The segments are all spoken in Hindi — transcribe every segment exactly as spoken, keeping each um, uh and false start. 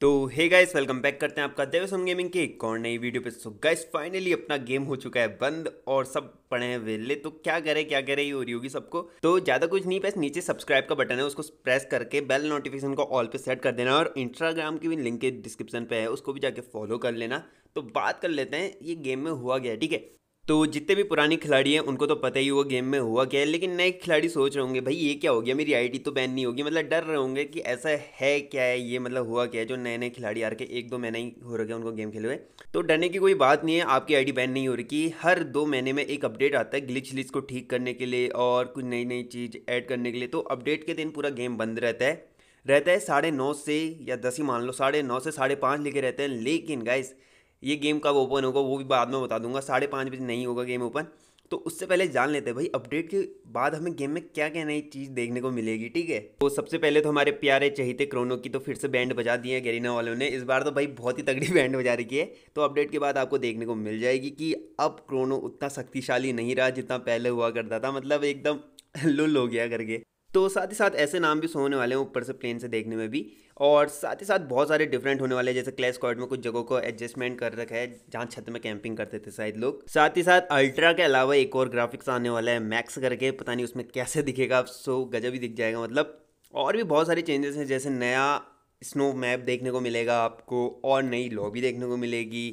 तो हे गाइस वेलकम बैक करते हैं आपका देवेशम गेमिंग के एक और नई वीडियो पे। सो गाइस फाइनली अपना गेम हो चुका है बंद और सब पड़े हैं वेले, तो क्या करे क्या करे ये हो रही होगी सबको। तो ज़्यादा कुछ नहीं, बस नीचे सब्सक्राइब का बटन है उसको प्रेस करके बेल नोटिफिकेशन को ऑल पे सेट कर देना और इंस्टाग्राम की भी लिंक डिस्क्रिप्शन पे है उसको भी जाके फॉलो कर लेना। तो बात कर लेते हैं ये गेम में हुआ गया, ठीक है। तो जितने भी पुराने खिलाड़ी हैं उनको तो पता ही होगा गेम में हुआ क्या है, लेकिन नए खिलाड़ी सोच रहे होंगे भाई ये क्या हो गया, मेरी आईडी तो बैन नहीं होगी, मतलब डर रहे होंगे कि ऐसा है क्या है ये, मतलब हुआ क्या है। जो नए नए खिलाड़ी आ रखे एक दो महीने ही हो रखे उनको गेम खेले हुए, तो डरने की कोई बात नहीं है, आपकी आईडी बैन नहीं हो रही। हर दो महीने में एक अपडेट आता है ग्लिच लिस्ट को ठीक करने के लिए और कुछ नई नई चीज़ ऐड करने के लिए। तो अपडेट के दिन पूरा गेम बंद रहता है रहता है साढ़े नौ से या दस ही मान लो, साढ़े नौ से साढ़े पाँच लेके रहते हैं। लेकिन गाइस ये गेम कब ओपन होगा वो भी बाद में बता दूंगा, साढ़े पाँच बजे नहीं होगा गेम ओपन। तो उससे पहले जान लेते हैं भाई अपडेट के बाद हमें गेम में क्या क्या नई चीज़ देखने को मिलेगी, ठीक है। तो सबसे पहले तो हमारे प्यारे चहीते क्रोनो की तो फिर से बैंड बजा दी है गरेना वालों ने, इस बार तो भाई बहुत ही तगड़ी बैंड बजा रखी है। तो अपडेट के बाद आपको देखने को मिल जाएगी कि अब क्रोनो उतना शक्तिशाली नहीं रहा जितना पहले हुआ करता था, मतलब एकदम लुल हो गया करके। तो साथ ही साथ ऐसे नाम भी होने वाले हैं ऊपर से प्लेन से देखने में भी, और साथ ही साथ बहुत सारे डिफरेंट होने वाले हैं। जैसे क्लैश स्क्वाड में कुछ जगहों को एडजस्टमेंट कर रखा है जहाँ छत में कैंपिंग करते थे शायद लोग। साथ ही साथ अल्ट्रा के अलावा एक और ग्राफिक्स आने वाला है मैक्स करके, पता नहीं उसमें कैसे दिखेगा, अब सो गजब ही दिख जाएगा मतलब। और भी बहुत सारे चेंजेस हैं, जैसे नया स्नो मैप देखने को मिलेगा आपको और नई लॉबी देखने को मिलेगी,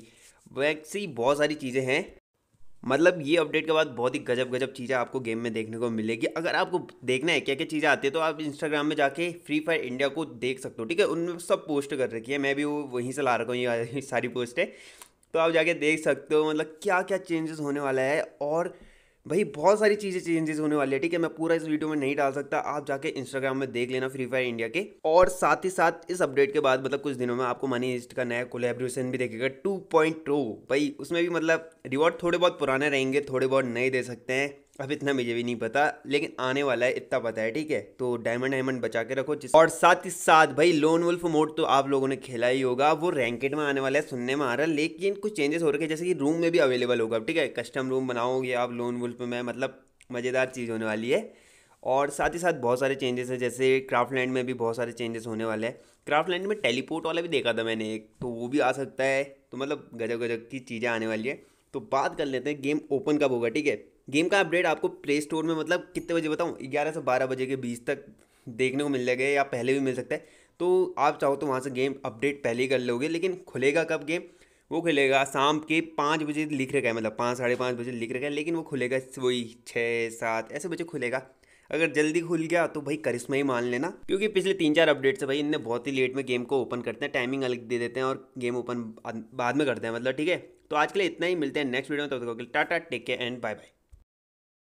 वैसी बहुत सारी चीज़ें हैं। मतलब ये अपडेट के बाद बहुत ही गजब गजब चीज़ें आपको गेम में देखने को मिलेगी। अगर आपको देखना है क्या क्या चीज़ें आती है तो आप इंस्टाग्राम में जाके फ्री फायर इंडिया को देख सकते हो, ठीक है। उनमें सब पोस्ट कर रखी है, मैं भी वो वहीं से ला रखा हूँ ये सारी पोस्ट है, तो आप जाके देख सकते हो मतलब क्या क्या चेंजेस होने वाला है। और भाई बहुत सारी चीज़ें चेंजेस होने वाली है, ठीक है। मैं पूरा इस वीडियो में नहीं डाल सकता, आप जाके इंस्टाग्राम में देख लेना फ्री फायर इंडिया के। और साथ ही साथ इस अपडेट के बाद मतलब कुछ दिनों में आपको मनी हीस्ट का नया कोलैबोरेशन भी देखेगा टू पॉइंट ओ। भाई उसमें भी मतलब रिवॉर्ड थोड़े बहुत पुराने रहेंगे, थोड़े बहुत नए दे सकते हैं, अब इतना मुझे भी नहीं पता, लेकिन आने वाला है इतना पता है, ठीक है। तो डायमंड डायमंड बचा के रखो। और साथ ही साथ भाई लोन वुल्फ मोड तो आप लोगों ने खेला ही होगा, वो रैंकेड में आने वाला है सुनने में आ रहा है, लेकिन कुछ चेंजेस हो रखे हैं जैसे कि रूम में भी अवेलेबल होगा, ठीक है। कस्टम रूम बनाओगे आप लोन वुल्फ में, मतलब मज़ेदार चीज़ होने वाली है। और साथ ही साथ बहुत सारे चेंजेस हैं, जैसे क्राफ्ट लैंड में भी बहुत सारे चेंजेस होने वाले हैं। क्राफ्ट लैंड में टेलीपोर्ट वाला भी देखा था मैंने एक, तो वो भी आ सकता है, तो मतलब गजब गजब की चीज़ें आने वाली है। तो बात कर लेते हैं गेम ओपन कब होगा, ठीक है। गेम का अपडेट आपको प्ले स्टोर में मतलब कितने बजे बताऊं, ग्यारह से बारह बजे के बीच तक देखने को मिल जाएगा या पहले भी मिल सकता है। तो आप चाहो तो वहां से गेम अपडेट पहले ही कर लोगे, लेकिन खुलेगा कब गेम, वो खुलेगा शाम के पाँच बजे लिख रखा है, मतलब पाँच साढ़े पाँच बजे लिख रखा है, लेकिन वो खुलेगा वही छः सात ऐसे बजे खुलेगा। अगर जल्दी खुल गया तो भाई करिश्मा ही मान लेना, क्योंकि पिछले तीन चार अपडेट से भाई इनने बहुत ही लेट में गेम को ओपन करते हैं, टाइमिंग अलग दे देते हैं और गेम ओपन बाद में करते हैं मतलब, ठीक है। तो आज के लिए इतना ही, मिलते हैं नेक्स्ट वीडियो में, तब तक के लिए tata, take care and bye bye.